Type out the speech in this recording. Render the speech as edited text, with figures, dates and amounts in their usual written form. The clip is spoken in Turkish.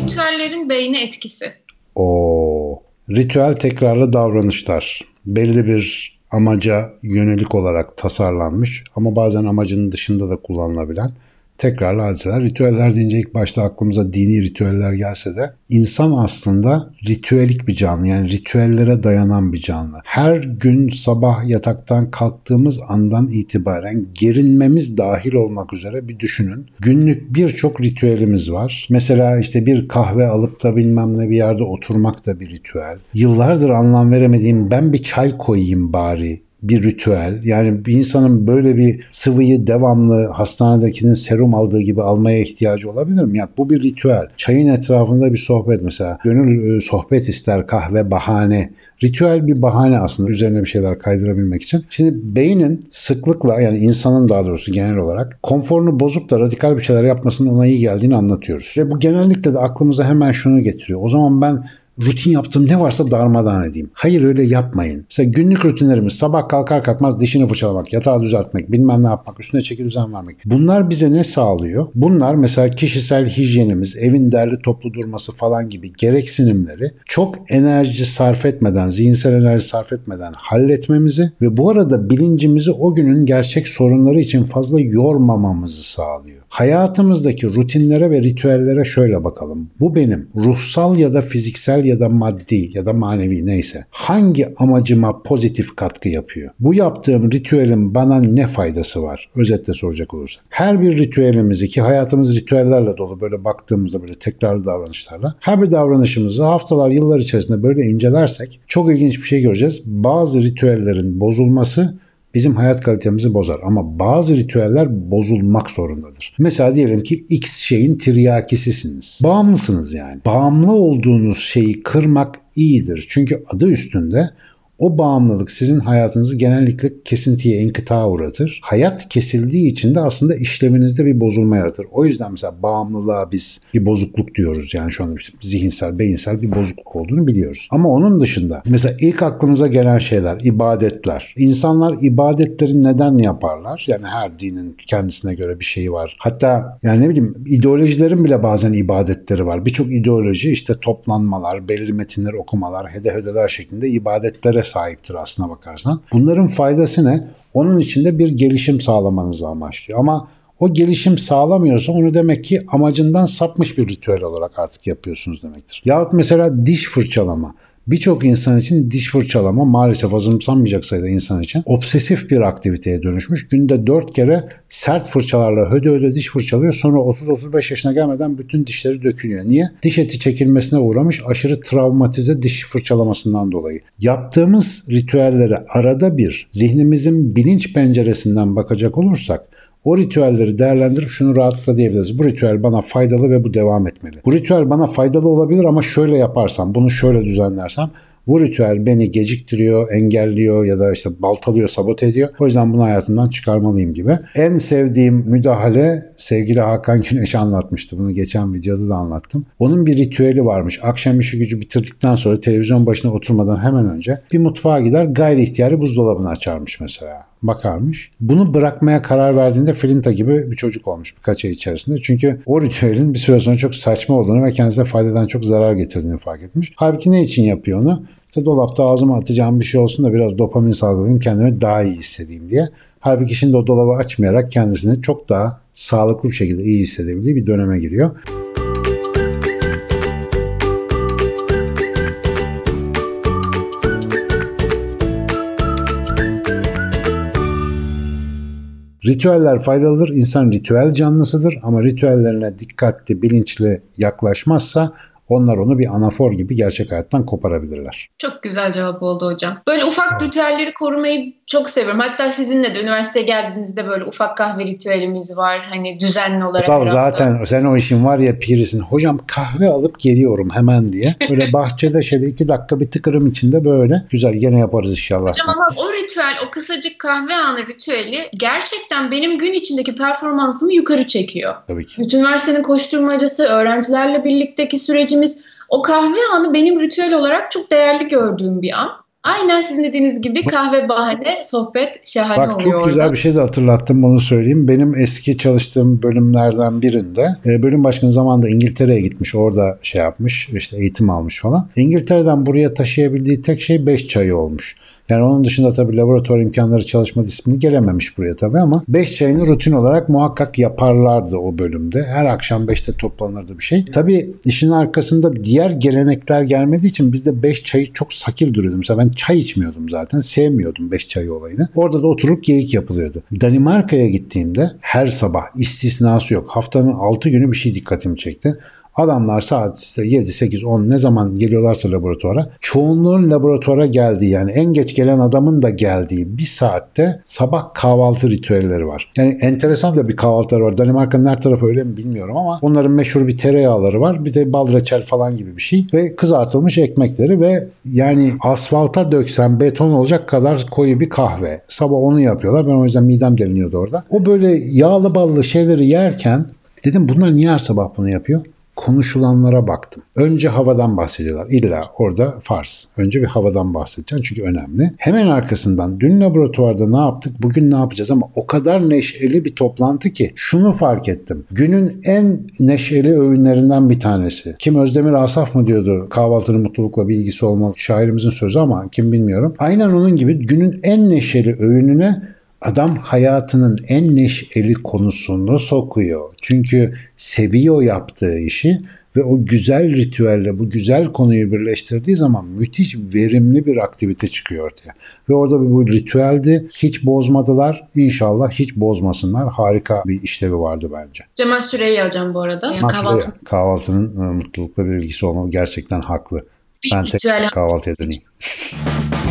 Ritüellerin beyne etkisi. Ritüel tekrarlı davranışlar. Belli bir amaca yönelik olarak tasarlanmış ama bazen amacının dışında da kullanılabilen tekrarlı hadiseler. Ritüeller deyince ilk başta aklımıza dini ritüeller gelse de insan aslında ritüelik bir canlı, yani ritüellere dayanan bir canlı. Her gün sabah yataktan kalktığımız andan itibaren gerinmemiz dahil olmak üzere bir düşünün. Günlük birçok ritüelimiz var. Mesela işte bir kahve alıp da bilmem ne bir yerde oturmak da bir ritüel. Yıllardır anlam veremediğim ben bir çay koyayım bari. Bir ritüel. Yani bir insanın böyle bir sıvıyı devamlı hastanedekinin serum aldığı gibi almaya ihtiyacı olabilir mi? Ya bu bir ritüel. Çayın etrafında bir sohbet mesela. Gönül sohbet ister, kahve bahane. Ritüel bir bahane aslında üzerine bir şeyler kaydırabilmek için. Şimdi beynin sıklıkla, yani insanın daha doğrusu genel olarak konforunu bozup da radikal bir şeyler yapmasının ona iyi geldiğini anlatıyoruz. Ve bu genellikle de aklımıza hemen şunu getiriyor. O zaman ben rutin yaptığım ne varsa darmadağın edeyim. Hayır, öyle yapmayın. Mesela günlük rutinlerimiz sabah kalkar kalkmaz dişini fırçalamak, yatağı düzeltmek, bilmem ne yapmak, üstüne çeki düzen vermek. Bunlar bize ne sağlıyor? Bunlar mesela kişisel hijyenimiz, evin derli toplu durması falan gibi gereksinimleri çok enerji sarf etmeden, zihinsel enerji sarf etmeden halletmemizi ve bu arada bilincimizi o günün gerçek sorunları için fazla yormamamızı sağlıyor. Hayatımızdaki rutinlere ve ritüellere şöyle bakalım. Bu benim ruhsal ya da fiziksel ya da maddi ya da manevi neyse hangi amacıma pozitif katkı yapıyor? Bu yaptığım ritüelin bana ne faydası var? Özetle soracak olursak. Her bir ritüelimizi, ki hayatımız ritüellerle dolu böyle baktığımızda böyle tekrarlı davranışlarla, her bir davranışımızı haftalar, yıllar içerisinde böyle incelersek çok ilginç bir şey göreceğiz. Bazı ritüellerin bozulması bizim hayat kalitemizi bozar ama bazı ritüeller bozulmak zorundadır. Mesela diyelim ki X şeyin tiryakisisiniz. Bağımlısınız yani. Bağımlı olduğunuz şeyi kırmak iyidir. Çünkü adı üstünde o bağımlılık sizin hayatınızı genellikle kesintiye, inkıtağa uğratır. Hayat kesildiği için de aslında işlevinizde bir bozulma yaratır. O yüzden mesela bağımlılığa biz bir bozukluk diyoruz. Yani şu anda işte zihinsel, beyinsel bir bozukluk olduğunu biliyoruz. Ama onun dışında mesela ilk aklımıza gelen şeyler, ibadetler. İnsanlar ibadetleri neden yaparlar? Yani her dinin kendisine göre bir şeyi var. Hatta yani ne bileyim ideolojilerin bile bazen ibadetleri var. Birçok ideoloji işte toplanmalar, belli metinler okumalar, hede-hödeler şeklinde ibadetlere sahiptir aslına bakarsan. Bunların faydası ne? Onun içinde bir gelişim sağlamanızı amaçlıyor. Ama o gelişim sağlamıyorsa onu demek ki amacından sapmış bir ritüel olarak artık yapıyorsunuz demektir. Yahut mesela diş fırçalama. Birçok insan için diş fırçalama maalesef azımsanmayacak sayıda insan için obsesif bir aktiviteye dönüşmüş. Günde 4 kere sert fırçalarla höde höde diş fırçalıyor. Sonra 30-35 yaşına gelmeden bütün dişleri dökülüyor. Niye? Diş eti çekilmesine uğramış, aşırı travmatize diş fırçalamasından dolayı. Yaptığımız ritüellere arada bir zihnimizin bilinç penceresinden bakacak olursak o ritüelleri değerlendirip şunu rahatlıkla diyebiliriz. Bu ritüel bana faydalı ve bu devam etmeli. Bu ritüel bana faydalı olabilir ama şöyle yaparsam, bunu şöyle düzenlersem bu ritüel beni geciktiriyor, engelliyor ya da işte baltalıyor, sabote ediyor. O yüzden bunu hayatımdan çıkarmalıyım gibi. En sevdiğim müdahale, sevgili Hakan Güneş anlatmıştı. Bunu geçen videoda da anlattım. Onun bir ritüeli varmış. Akşam işi gücü bitirdikten sonra televizyon başına oturmadan hemen önce bir mutfağa gider, gayri ihtiyari buzdolabını açarmış mesela. Bakarmış. Bunu bırakmaya karar verdiğinde Flinta gibi bir çocuk olmuş birkaç ay içerisinde. Çünkü o ritüelin bir süre sonra çok saçma olduğunu ve kendisine faydadan çok zarar getirdiğini fark etmiş. Halbuki ne için yapıyor onu? İşte dolapta ağzıma atacağım bir şey olsun da biraz dopamin salgılayayım, kendimi daha iyi hissedeyim diye. Halbuki şimdi o dolabı açmayarak kendisini çok daha sağlıklı bir şekilde iyi hissedebildiği bir döneme giriyor. Ritüeller faydalıdır. İnsan ritüel canlısıdır ama ritüellerine dikkatli, bilinçli yaklaşmazsa onlar onu bir anafor gibi gerçek hayattan koparabilirler. Çok güzel cevap oldu hocam. Böyle ufak ritüelleri korumayı çok seviyorum. Hatta sizinle de üniversiteye geldiğinizde böyle ufak kahve ritüelimiz var. Hani düzenli olarak. Tamam, zaten sen o işin var ya pirisin. Hocam kahve alıp geliyorum hemen diye. Böyle bahçede şöyle 2 dakika bir tıkırım içinde böyle. Güzel, gene yaparız inşallah. Hocam ama o ritüel, o kısacık kahve anı ritüeli gerçekten benim gün içindeki performansımı yukarı çekiyor. Tabii ki. Bütün üniversitenin koşturmacası, öğrencilerle birlikteki sürecimiz, o kahve anı benim ritüel olarak çok değerli gördüğüm bir an. Aynen sizin dediğiniz gibi kahve bahane, sohbet şahane oluyor. Bak çok oluyor güzel orada. Bir şey de hatırlattım, bunu söyleyeyim. Benim eski çalıştığım bölümlerden birinde bölüm başkanı zamanında İngiltere'ye gitmiş. Orada şey yapmış, işte eğitim almış falan. İngiltere'den buraya taşıyabildiği tek şey 5 çayı olmuş. Yani onun dışında tabii laboratuvar imkanları, çalışma disiplini gelememiş buraya tabii ama 5 çayını rutin olarak muhakkak yaparlardı o bölümde. Her akşam 5'te toplanırdı bir şey. Tabii işin arkasında diğer gelenekler gelmediği için bizde 5 çayı çok sakil duruyordu. Mesela ben çay içmiyordum zaten. Sevmiyordum 5 çayı olayını. Orada da oturup geyik yapılıyordu. Danimarka'ya gittiğimde her sabah istisnası yok. Haftanın 6 günü bir şey dikkatimi çekti. Adamlar saat işte 7, 8, 10 ne zaman geliyorlarsa laboratuvara, çoğunluğun laboratuvara geldiği, yani en geç gelen adamın da geldiği bir saatte sabah kahvaltı ritüelleri var. Yani enteresan da bir kahvaltıları var. Danimarka'nın her tarafı öyle mi bilmiyorum ama onların meşhur bir tereyağları var. Bir de bal reçel falan gibi bir şey ve kızartılmış ekmekleri ve yani asfalta döksen beton olacak kadar koyu bir kahve. Sabah onu yapıyorlar. Ben o yüzden midem deliniyordu orada. O böyle yağlı ballı şeyleri yerken dedim bunlar niye her sabah bunu yapıyor? Konuşulanlara baktım. Önce havadan bahsediyorlar. İlla orada farz. Önce bir havadan bahsedeceğim çünkü önemli. Hemen arkasından dün laboratuvarda ne yaptık, bugün ne yapacağız, ama o kadar neşeli bir toplantı ki şunu fark ettim. Günün en neşeli öğünlerinden bir tanesi. Kim Özdemir Asaf mı diyordu? Kahvaltının mutlulukla bir ilgisi olmalı. Şairimizin sözü ama kim bilmiyorum. Aynen onun gibi günün en neşeli öğününe adam hayatının en neşeli konusunu sokuyor. Çünkü seviyor yaptığı işi ve o güzel ritüelle bu güzel konuyu birleştirdiği zaman müthiş verimli bir aktivite çıkıyor ortaya. Ve orada bu ritüeldi. Hiç bozmadılar. İnşallah hiç bozmasınlar. Harika bir işlevi vardı bence. Cemal Süreyya hocam bu arada. Kahvaltının mutlulukla bir ilgisi olmalı. Gerçekten haklı. Ben tek kahvaltı edineyim.